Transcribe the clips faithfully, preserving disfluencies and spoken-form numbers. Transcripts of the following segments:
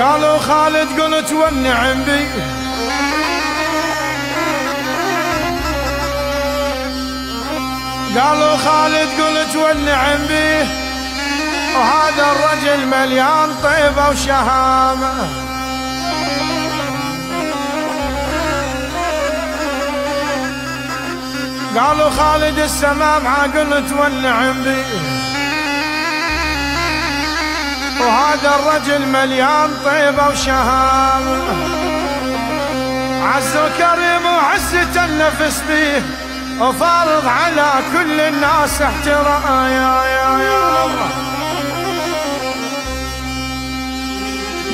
قالوا خالد قلت والنعم بي، قالوا خالد قلت والنعم بي، وهذا الرجل مليان طيبة وشهامة، قالوا خالد السمامعه قلت والنعم بي، وهذا الرجل مليان طيبة وشهامة، عز وكريم وعزة النفس بيه، وفارض على كل الناس احترام. يا يا يا الله،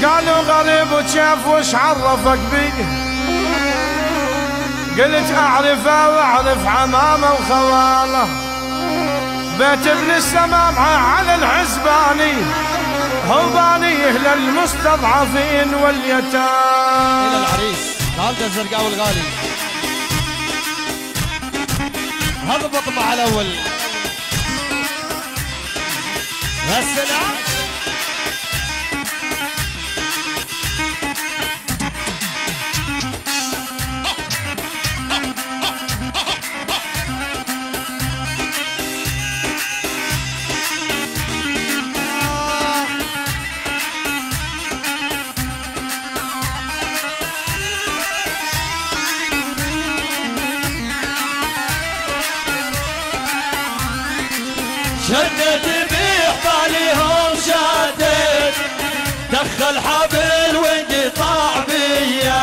قالوا غريب وشاف وش عرفك بيه، قلت اعرفه واعرف عمامه وخواله، بيت ابن السمامعه على العزباني، هوبانيه للمستضعفين واليتامى. إلى العريس خالد الزرقاوي الغالي، هذا بطبع الأول. السلام شدت بحبالهم شدت، دخل حبل وانقطاع بيا.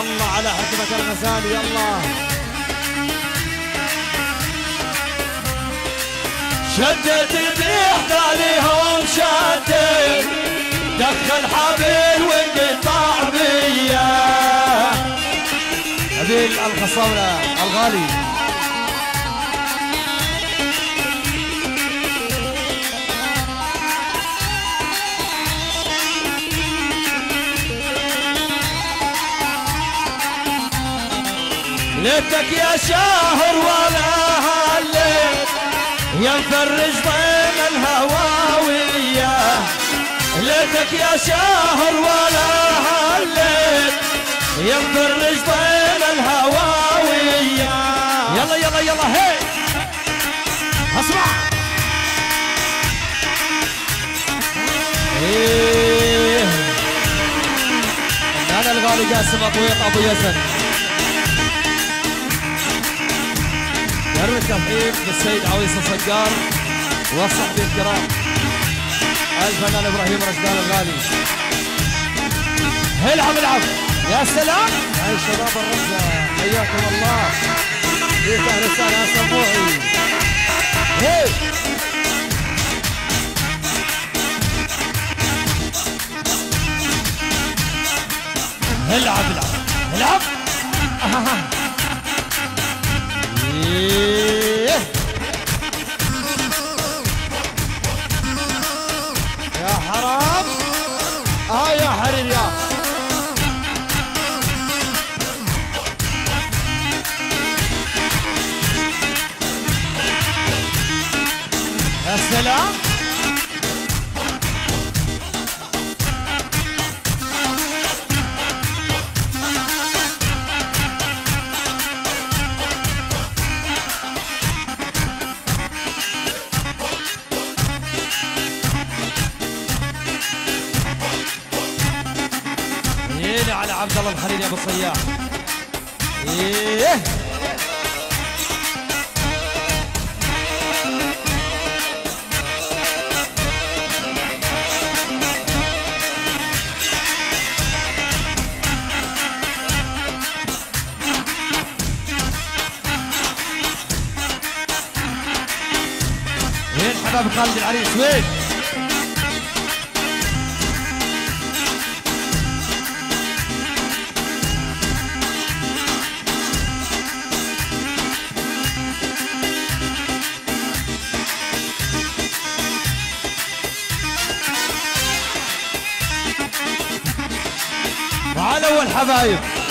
الله على حكمة الغزالي. الله شدت بحبالهم شدت، دخل حبل وانقطاع بيا. هذيل الخصاولة الغالي، ليتك يا شاهر ولا هالليل يا مفرج ضيم الهواوية، ليتك يا شاهر ولا هالليل يا مفرج ضيم الهواوية. يلا يلا يلا هي، اسمع ايه. انا الغالي قاسم أبو يزن، الترحيب بالسيد عويس السجار وصحبه الكرام، الفنان ابراهيم رجال الغالي. العب العب يا سلام يا شباب الرزة، حياكم الله في اهل السنه السموعي. العب العب العب أهها. يا حرام اه يا حرير يا يا سلام. على عبد الله الغرير يا ابو الصياح. ايه وين حباب خالد العريس وين؟ على أول حبايب.